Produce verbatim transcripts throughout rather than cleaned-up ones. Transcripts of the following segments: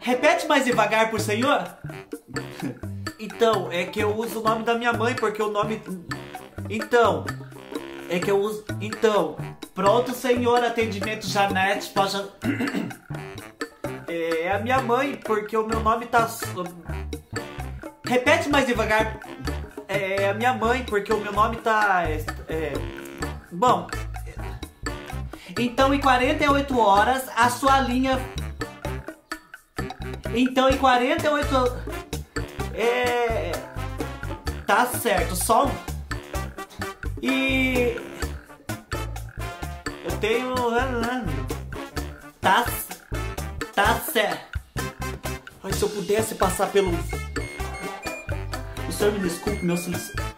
Repete mais devagar, por senhor. Então, é que eu uso o nome da minha mãe, porque o nome... Então, é que eu uso... Então, pronto, senhor, atendimento Janete, poxa... É a minha mãe, porque o meu nome tá... Repete mais devagar. É a minha mãe, porque o meu nome tá... É... Bom... Então, em quarenta e oito horas, a sua linha... Então, em quarenta e oito horas... É... Tá certo, só... E... Eu tenho... Tá... Tá certo... Ai, se eu pudesse passar pelo... O senhor me desculpe, meu...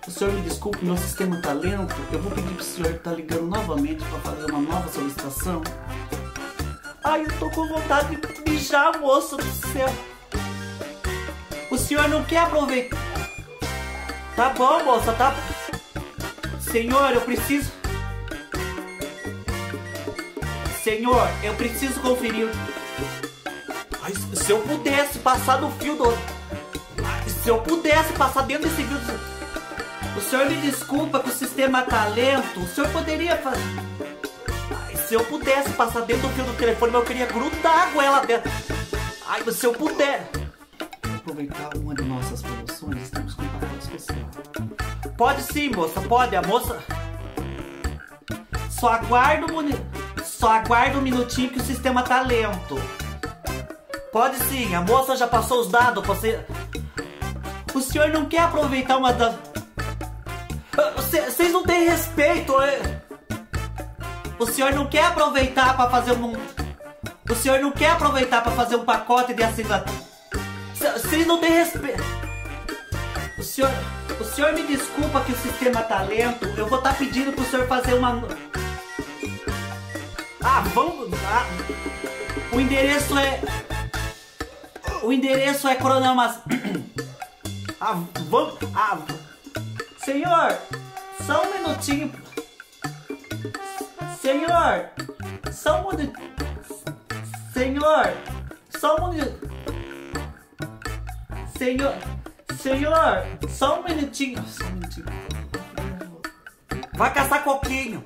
O senhor me desculpe, meu sistema tá lento. Eu vou pedir pro senhor que tá ligando novamente pra fazer uma nova solicitação. Ai, eu tô com vontade de mijar, moço do céu. O senhor não quer aproveitar? Tá bom, moça, tá... Senhor, eu preciso... Senhor, eu preciso conferir... Ai, se eu pudesse passar no fio do... Ai, se eu pudesse passar dentro desse fio do... O senhor me desculpa que o sistema tá lento. O senhor poderia fazer... Ai, se eu pudesse passar dentro do fio do telefone, eu queria grudar com ela dentro. Ai, se eu puder... Vou aproveitar uma de nossas promoções. Estamos com um pacote especial. Pode sim, moça. Pode. A moça... Só aguarda um, muni... Só aguarda um minutinho que o sistema tá lento. Pode sim. A moça já passou os dados. Você... O senhor não quer aproveitar uma das... Vocês não têm respeito. O senhor não quer aproveitar pra fazer um... O senhor não quer aproveitar pra fazer um pacote de assinatura. Vocês não têm respeito. O senhor... O senhor me desculpa que o sistema tá lento. Eu vou estar tá pedindo pro senhor fazer uma... Ah, vamos... Ah, o endereço é... O endereço é Coronel Macedo... Ah, vamos... Ah... Senhor, só um minutinho. Senhor, só um minutinho. Senhor, só um minutinho. Senhor, senhor, só um minutinho. Só um minutinho. Vai caçar coquinho.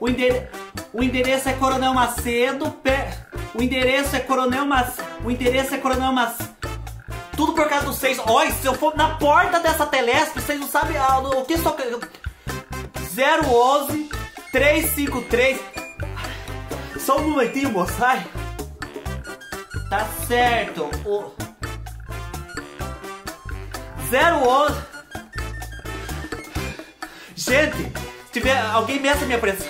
O, endere... o endereço é Coronel Macedo. Pé... O endereço é Coronel Macedo. O endereço é Coronel Macedo. Tudo por causa dos seis. Olha, se eu for na porta dessa telespe, vocês não sabem ah, o que só... zero onze, três cinco três... Só um momentinho, moça. Ai. Tá certo. O... zero onze... Gente, se tiver... Alguém meça minha pressão.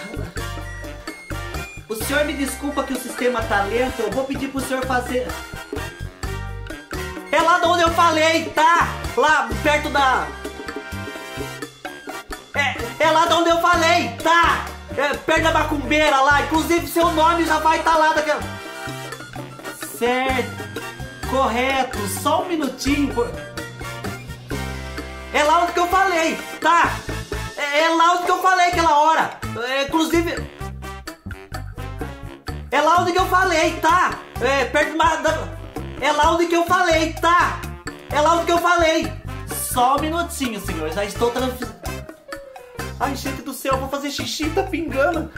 O senhor me desculpa que o sistema tá lento. Eu vou pedir pro senhor fazer... É lá de onde eu falei, tá? Lá perto da... É, é lá de onde eu falei, tá? É, perto da macumbeira lá. Inclusive, seu nome já vai estar tá lá daquela... Certo. Correto. Só um minutinho. Por... É lá onde que eu falei, tá? É, é lá onde que eu falei aquela hora. É, inclusive... É lá onde que eu falei, tá? É, perto da... É lá onde que eu falei, tá? É lá onde que eu falei. Só um minutinho, senhor. Já estou transferindo. Ai, gente do céu, eu vou fazer xixi, tá pingando.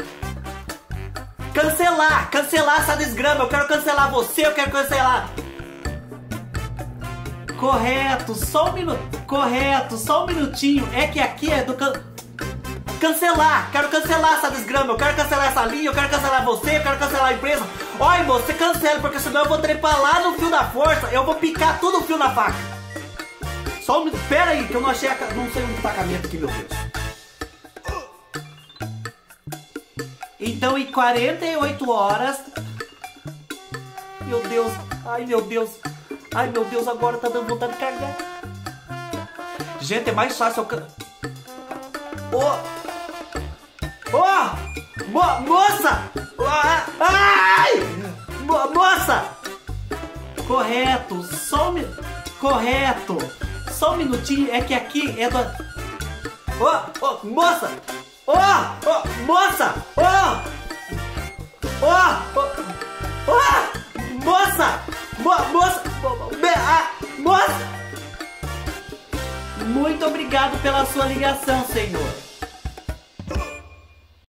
Cancelar, cancelar essa desgrama. Eu quero cancelar você, eu quero cancelar. Correto, só um minuto. Correto, só um minutinho. É que aqui é do... Can... Cancelar, quero cancelar essa desgrama. Eu quero cancelar essa linha, eu quero cancelar você, eu quero cancelar a empresa. Olha, moço, você cancela, porque senão eu vou trepar lá no fio da força. Eu vou picar tudo o fio na faca. Só um minuto. Pera aí, que eu não achei a... Não sei onde tá a caneta aqui, meu Deus. Então, em quarenta e oito horas... Meu Deus. Ai, meu Deus. Ai, meu Deus, agora tá dando vontade de cagar. Gente, é mais fácil... Ô! Oh. Ô! Oh. Mo moça! Ai! Mo moça! Correto, só um mi... Correto! Só um minutinho, é que aqui é do... Ó, oh, ó, oh, moça! Ó, oh, ó, oh, moça! Ó! Ó, ó, moça! Moça, moça, muito obrigado pela sua ligação, senhor.